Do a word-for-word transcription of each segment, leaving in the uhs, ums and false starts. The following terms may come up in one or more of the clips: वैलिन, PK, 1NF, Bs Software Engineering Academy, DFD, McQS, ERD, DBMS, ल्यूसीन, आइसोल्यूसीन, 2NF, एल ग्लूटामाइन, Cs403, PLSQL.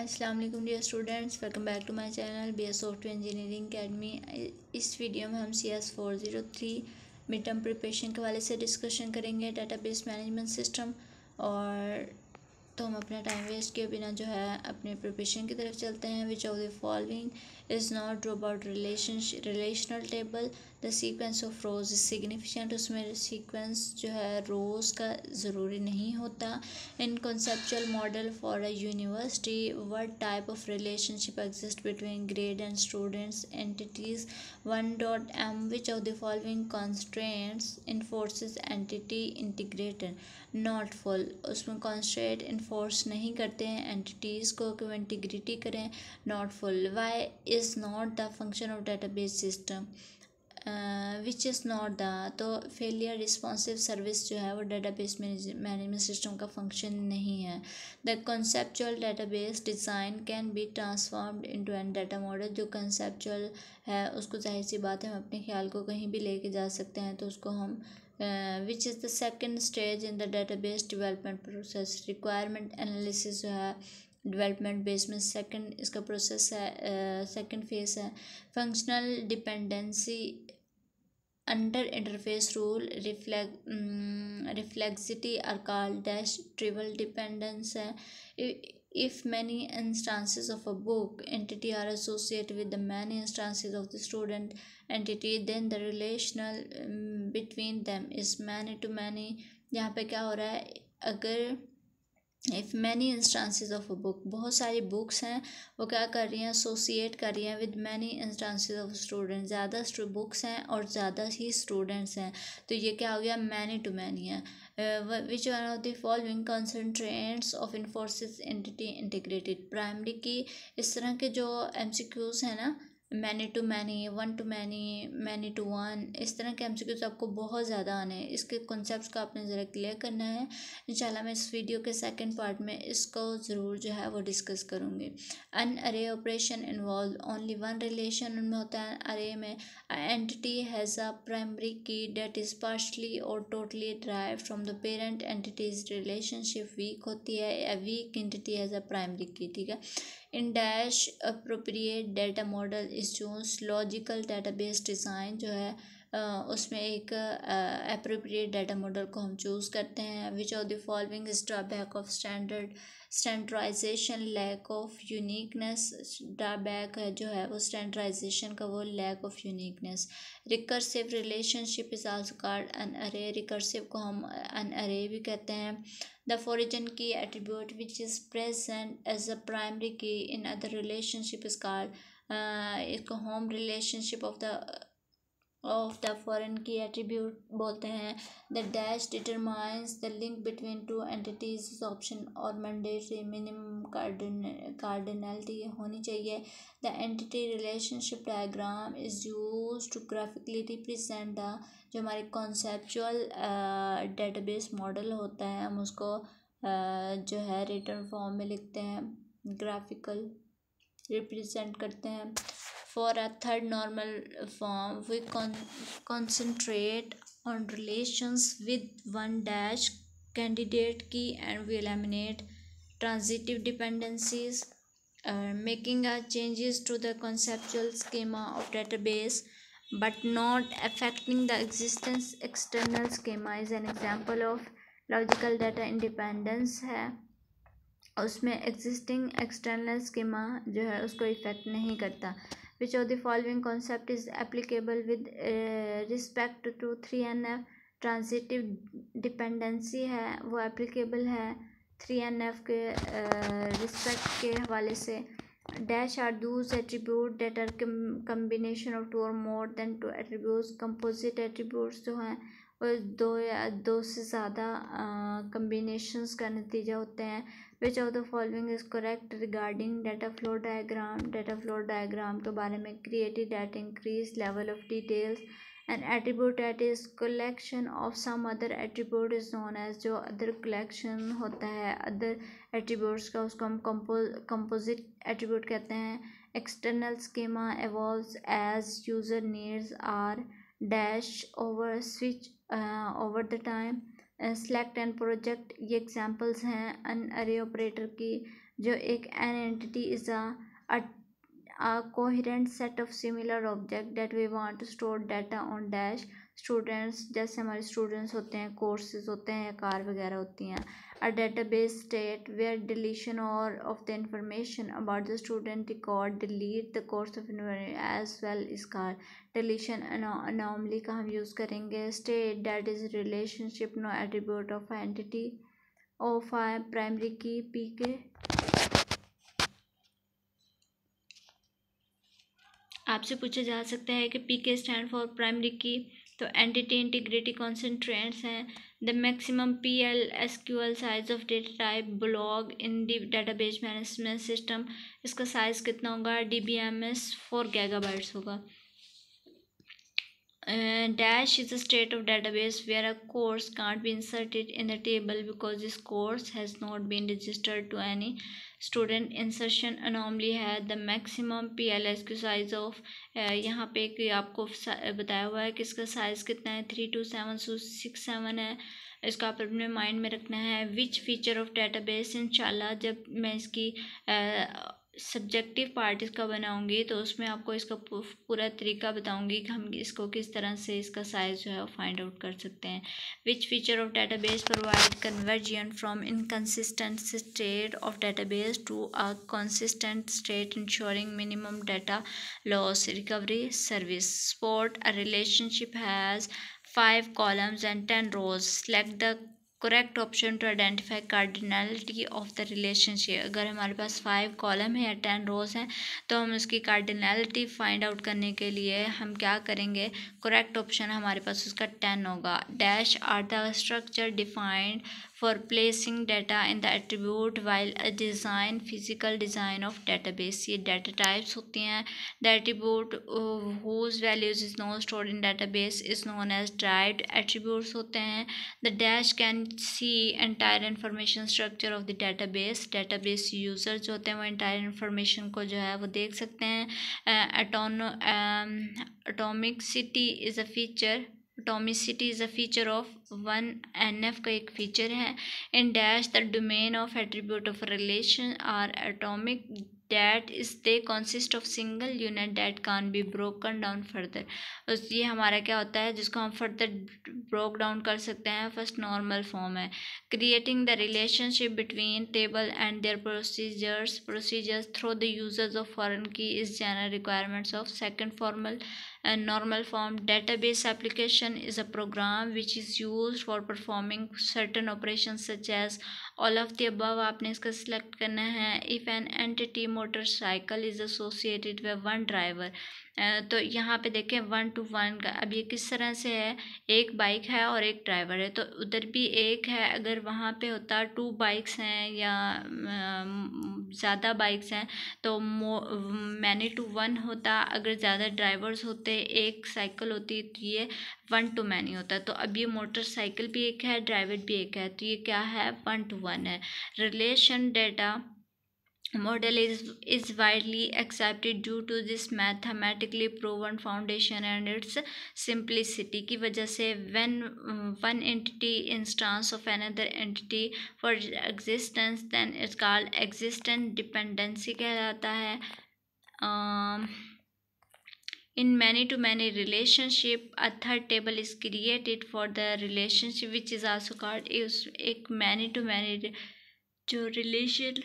अस्सलाम वालेकुम dear students, welcome back to my channel B S software engineering academy. इस video में हम C S four zero three mid term preparation के हवाले से डिस्कशन करेंगे, डेटाबेस मैनेजमेंट सिस्टम। और तो हम अपना टाइम वेस्ट किए बिना जो है अपने प्रिपरेशन की तरफ चलते हैं। Which of the following is not about relation relational table, the sequence of rows is significant. उसमें सीक्वेंस जो है रोज का ज़रूरी नहीं होता। In conceptual model for a university, what type of relationship exist between grade and students entities. One dot M, which of the following constraints enforces entity integrated not fall. उसमें constraint force नहीं करते हैं entities को कि वो integrity करें, not full. Why is not the function of database system, which is not the. तो failure responsive service जो है वो डेटाबेस मैनेजमेंट सिस्टम का फंक्शन नहीं है। The conceptual database design can be transformed into an data model. जो conceptual है उसको जाहिर सी बात है हम अपने ख्याल को कहीं भी लेके जा सकते हैं, तो उसको हम which is the second stage in the database development process. Requirement analysis जो है डेवलपमेंट बेस में सेकेंड इसका प्रोसेस है, सेकेंड फेज है। Functional dependency under interface rule, reflex reflexity are called dash trivial dependence है। If many instances of a book entity are associated with the many instances of the student entity, then the relational um, between them is many to many। यहाँ पे क्या हो रहा है, अगर if many instances of a book, बहुत सारी books हैं वो क्या कर रही हैं, एसोसिएट कर रही हैं with many instances of student. ज़्यादा बुक्स हैं और ज़्यादा ही स्टूडेंट्स हैं, तो ये क्या हो गया, मैनी टू मैनी है। Which one of the following constraints of enforces entity integrated. Primary key इस तरह के जो एम सी क्यूज़ हैं ना, many to many, one to many, many to one, इस तरह के एम सी क्यूज़ आपको बहुत ज़्यादा आने हैं। इसके कॉन्सेप्ट को आपने ज़रा क्लियर करना है। इंशाल्लाह मैं इस वीडियो के सेकंड पार्ट में इसको ज़रूर जो है वो डिस्कस करूँगी। Unary operation involve only one relation, उनमें होता है अरे में। Entity has a primary key that is partially और totally drive from the parent entities. Relationship weak होती है, weak entity has a primary key, ठीक है। In dash appropriate data model is choose. Logical database design जो है उसमें एक appropriate data model को हम चूज़ करते हैं। Which of the following is drawback of standard standardization, lack of uniqueness. Drawback जो है वो स्टैंडर्डाइजेशन का, वो lack of uniqueness. Recursive relationship is also called an अरे, रिकर्सिव को हम एन अरे भी कहते हैं। The foreign key attribute which is present as a primary key in other relationship is called, इसको home relationship of the of the foreign key attribute बोलते हैं। The dash determines the link between two entities is option or mandatory. Minimum cardinality होनी चाहिए। The entity relationship diagram is use to graphically represent the, जो हमारे conceptual database model होता है हम उसको uh, जो है रिटर्न फॉर्म में लिखते हैं, ग्राफिकल रिप्रेजेंट करते हैं। For a third normal form we con concentrate on relations with one dash candidate key and we eliminate transitive dependencies, uh, making our changes to the conceptual schema of database but not affecting the existence external schema is an example of logical data independence है। उसमें existing external schema जो है उसको effect नहीं करता। Which of the following concept is applicable with uh, respect to three N F? Transitive dependency है वो applicable है थ्री एन एफ के uh, respect के हवाले से। Dash are those attribute that are combination of two or more than two attributes। Composite attributes जो हैं वो दो या दो से ज़्यादा combinations का नतीजा होते हैं। Which of the following is correct regarding data flow diagram? Data flow diagram के बारे में created at increased level of details and attribute that is collection of some other attribute is known as, जो other collection होता है other attributes का उसको हम composite attribute कहते हैं। External schema evolves as user needs are dash over switch uh, over the time। select and project, ये examples हैं an array operator की, जो एक an entity is a, a a coherent set of similar object that we want to store data on dash students. जैसे हमारे students होते हैं, courses होते हैं, car वगैरह होती हैं. A database state where deletion or of the information about the student record delete the course of as well is called deletion anomaly का हम use करेंगे. State that is relationship no attribute of entity of a primary key P K. आपसे पूछा जा सकता है कि P K stand for primary key, तो एंटिटी इंटीग्रिटी कॉन्सेंट्रेंट्स हैं. The maximum P L S Q L size of data type blob in the database management system, इसका size कितना होगा? D B M S four gigabytes होगा. Dash is a state of database where a course can't be inserted in the table because this course has not been registered to any student. Insertion anomaly है. The maximum P L S Q size of, यहाँ पे कि आपको बताया हुआ है कि इसका साइज़ कितना है, three two seven six seven है. इसका आप अपने माइंड में रखना है. विच फीचर ऑफ डेटाबेस, इंशाल्लाह जब मैं इसकी uh, सब्जेक्टिव पार्ट इसका बनाऊंगी तो उसमें आपको इसका पूरा तरीका बताऊंगी कि हम इसको किस तरह से इसका साइज़ जो है फाइंड आउट कर सकते हैं. Which feature of database provide conversion from inconsistent state of database to a consistent state ensuring minimum data loss recovery service. Support a relationship has five columns and ten rows. Select the correct option to identify cardinality of the relationship. अगर हमारे पास five column है या ten रोज हैं तो हम उसकी cardinality find out करने के लिए हम क्या करेंगे, करेक्ट ऑप्शन हमारे पास उसका टेन होगा. Dash are the structure defined for placing data in the attribute while a design physical design of database. ये डाटा टाइप्स होती हैं. The attribute whose values is not stored in database is known as derived attributes होते हैं. The dash can see entire information structure of the database. database user जो होते हैं वो entire information को जो है वो देख सकते हैं. atomicity is a feature atomicity is a feature of one N F का एक feature है. in dash the domain of attribute of relation are atomic that is they consist of single unit that can be broken down further. उस ये हमारा क्या होता है जिसको हम further broke down कर सकते हैं. first normal form है. creating the relationship between table and their procedures procedures through the uses of foreign key is general requirements of second formal and normal form. database application is a program which is used for performing certain operations such as all of the above. आपने इसका select करना है. if an entity motorcycle is associated with one driver, तो यहाँ पे देखें one to one का. अब ये किस तरह से है, एक बाइक है और एक ड्राइवर है, तो उधर भी एक है. अगर वहाँ पे होता टू बाइक्स हैं या ज़्यादा बाइक्स हैं तो मैनी टू वन होता. अगर ज़्यादा ड्राइवर्स होते, एक साइकिल होती, तो ये वन टू मैनी होता. तो अब ये मोटरसाइकिल भी एक है, ड्राइवर भी एक है, तो ये क्या है, वन टू वन है. Relation data model is is widely accepted due to this mathematically proven foundation and its simplicity की वजह से. when one entity instance of another entity for existence then it's called existent dependency कहलाता है. um, in many to many relationship a third table is created for the relationship which is also called is एक many to many जो relation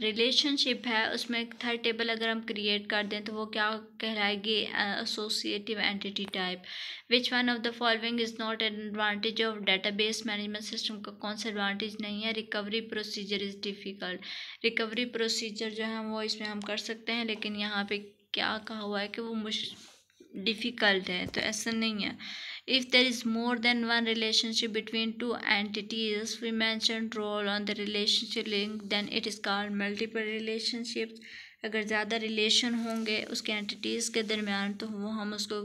relationship है उसमें एक third table अगर हम create कर दें तो वो क्या कहलाएगी, associative entity type. Which one of the following is not an advantage of database management system, का कौन सा एडवांटेज नहीं है. Recovery procedure is difficult. Recovery procedure जो है वो इसमें हम कर सकते हैं, लेकिन यहाँ पे क्या कहा हुआ है कि वो मुश डिफ़िकल्ट है, तो ऐसा नहीं है. if there is more than one relationship between two entities we mentioned role on the relationship link then it is called multiple relationships. अगर ज़्यादा relation होंगे उसके entities के दरमियान तो वो हम उसको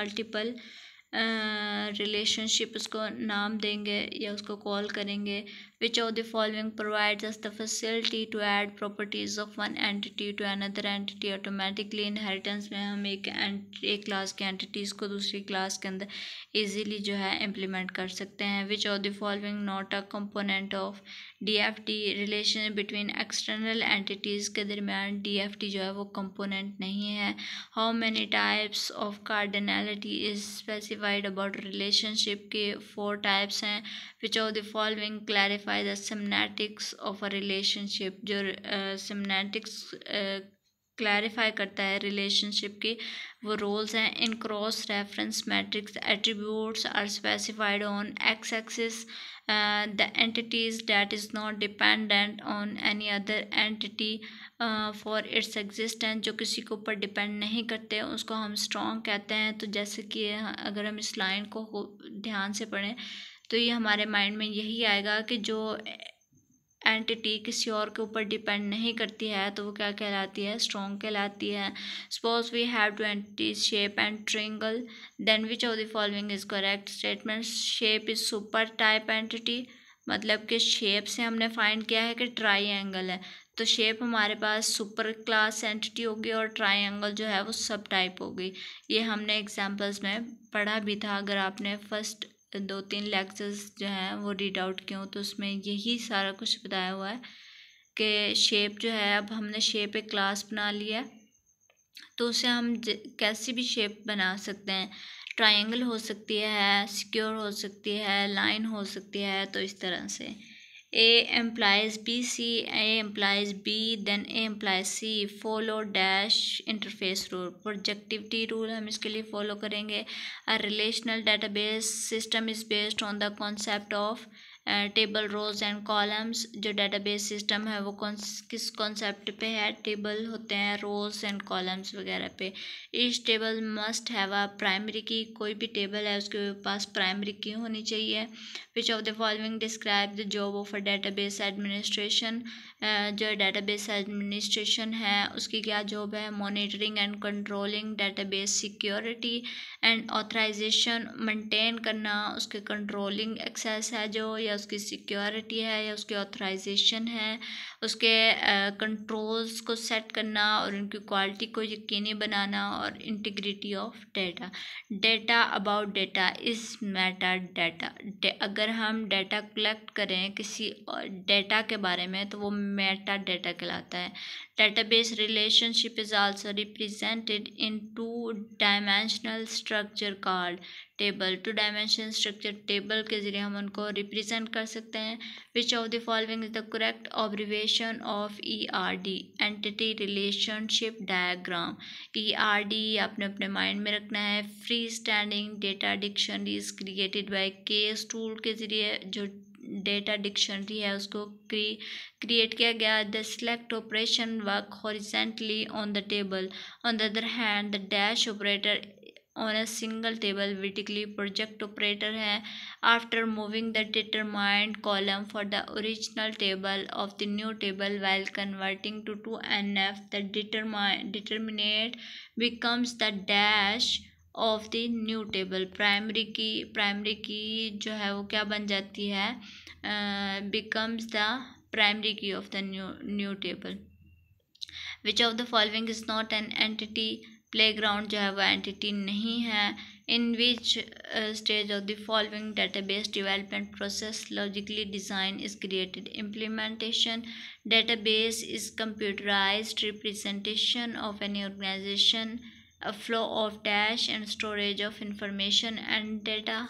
multiple uh, relationship उसको नाम देंगे या उसको call करेंगे. Which of the following provides us the facility to add properties of one entity to another entity automatically? Inheritance में हम एक एक क्लास के एंटिटीज़ को दूसरी क्लास के अंदर ईजीली जो है इम्प्लीमेंट कर सकते हैं. Which of the following not a component of D F D? Relation between external entities के दरमियान डी एफ डी जो है वो कंपोनेंट नहीं है. How many types of cardinality is specified about relationship? के फोर टाइप्स हैं. Which of the following clarify the semantics of a relationship? जो सिमनेटिक्स क्लैरिफाई करता है रिलेशनशिप के वो रोल्स हैं. In cross reference matrix attributes are specified on x axis the entities that is not dependent on any other entity for its existence. जो किसी के ऊपर डिपेंड नहीं करते उसको हम स्ट्रॉन्ग कहते हैं. तो जैसे कि अगर हम इस लाइन को ध्यान से पढ़ें तो ये हमारे माइंड में यही आएगा कि जो एंटिटी किसी और के ऊपर डिपेंड नहीं करती है तो वो क्या कहलाती है? स्ट्रॉन्ग कहलाती है. Suppose we have two entities shape and triangle, then which of the following is correct statement? Shape is super type entity, मतलब कि शेप से हमने फाइंड किया है कि ट्रायंगल है तो शेप हमारे पास सुपर क्लास एंटिटी होगी और ट्रायंगल जो है वो सब टाइप होगी. ये हमने एग्जाम्पल्स में पढ़ा भी था. अगर आपने फर्स्ट दो तीन लेक्चर्स जो हैं वो रीड आउट किए तो उसमें यही सारा कुछ बताया हुआ है कि शेप जो है अब हमने शेप एक क्लास बना लिया तो उसे हम कैसी भी शेप बना सकते हैं. ट्रायंगल हो सकती है, स्क्वायर हो सकती है, लाइन हो सकती है. तो इस तरह से A implies B C, A implies B, then A implies C. Follow dash interface rule. Projectivity rule हम इसके लिए follow करेंगे. A relational database system is based on the concept of uh, table, rows and columns. जो database system है वो किस concept पे है? Table होते हैं, rows and columns वगैरह पे. Each table must have a primary key. कोई भी table है उसके पास primary key होनी चाहिए. Which of the following describe the job of a database administration? uh, जो database administration है उसकी क्या job है? Monitoring and controlling database security and authorization. Maintain करना, उसके controlling access है जो, या उसकी security है या उसकी authorization है. उसके uh, controls को set करना और उनकी quality को यकीनी बनाना और integrity of data. Data about data is metadata. अगर अगर हम डाटा कलेक्ट करें किसी डाटा के बारे में तो वो मेटा डाटा कहलाता है. Database relationship is also represented in two dimensional structure called table. Two dimensional structure table के जरिए हम उनको रिप्रेजेंट कर सकते हैं. Which of the following is the correct abbreviation of E R D? Entity relationship diagram. E R D आपने अपने mind में रखना है. Free standing data dictionary is created by case tool के जरिए जो डेटा डिक्शनरी है उसको क्री क्रिएट किया गया. The select operation work horizontally on the table. On the other hand the dash operator on a single table vertically. project operator है. after moving the determined column for the original table of the new table while converting to two N F the determine determinant becomes the dash of the new table. primary key primary key जो है वो क्या बन जाती है? uh, becomes the primary key of the new new table. which of the following is not an entity? Playground जो है वह एंटिटी नहीं है. In which stage of the following database development process logically design is created? Implementation. Database is computerized representation of any organization, flow of dash and storage of information and data.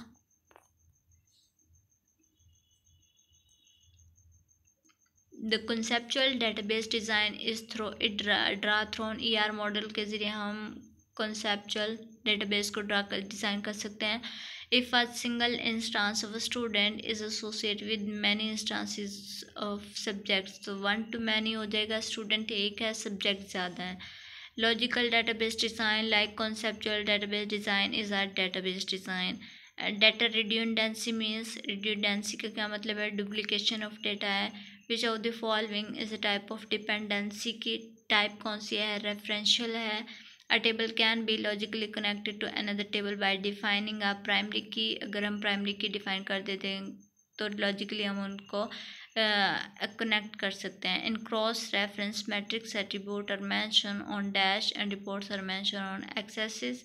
The conceptual database design is through draw thrown. E R model के ज़रिए हम conceptual database को draw कर design कर सकते हैं. If a single instance of a student is associate with many instances of subjects तो one to many हो जाएगा. स्टूडेंट एक है, सब्जेक्ट ज़्यादा है. Logical database design like conceptual database design is are database design. Data redundancy means redundancy का क्या मतलब है? डुप्लीकेशन ऑफ डेटा है. Which of the following is a type of dependency? की टाइप कौन सी है? रेफरेंशियल है. A table can be logically connected to another table by defining a primary key. अगर हम प्राइमरी की डिफाइन कर देते तो लॉजिकली हम उनको कनेक्ट कर सकते हैं. In cross reference matrix attribute are mention on dash and reports are mention on axis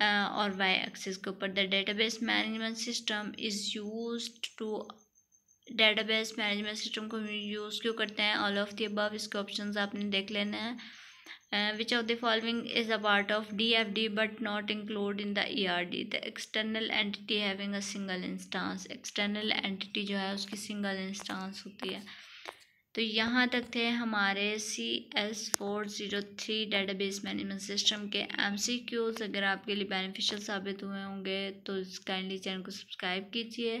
और वाई एक्सेस के ऊपर. The database management system is used to, database management system को यूज़ क्यों करते हैं? ऑल ऑफ द अबव इसके options आपने देख लेने हैं. Which of the following is a part of D F D but not include in the E R D. The external entity having a single instance, external entity जो है उसकी single instance होती है. तो यहाँ तक थे हमारे C S four zero three database management system के एम सी क्यूज़. अगर आपके लिए बेनिफिशियल साबित हुए होंगे तो काइंडली चैनल को सब्सक्राइब कीजिए,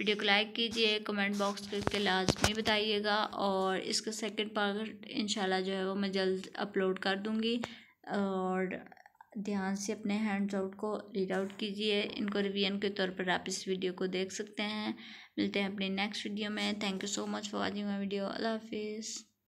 वीडियो को लाइक कीजिए, कमेंट बॉक्स करके लाजमी बताइएगा. और इसका सेकंड पार्ट इंशाल्लाह जो है वो मैं जल्द अपलोड कर दूँगी. और ध्यान से अपने हैंड्स आउट को रीड आउट कीजिए, इनको रिवीजन के तौर पर आप इस वीडियो को देख सकते हैं. मिलते हैं अपने नेक्स्ट वीडियो में. Thank you so much for watching my video. अल्लाह हाफिज़.